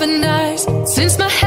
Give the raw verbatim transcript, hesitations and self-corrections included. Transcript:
seven nights since my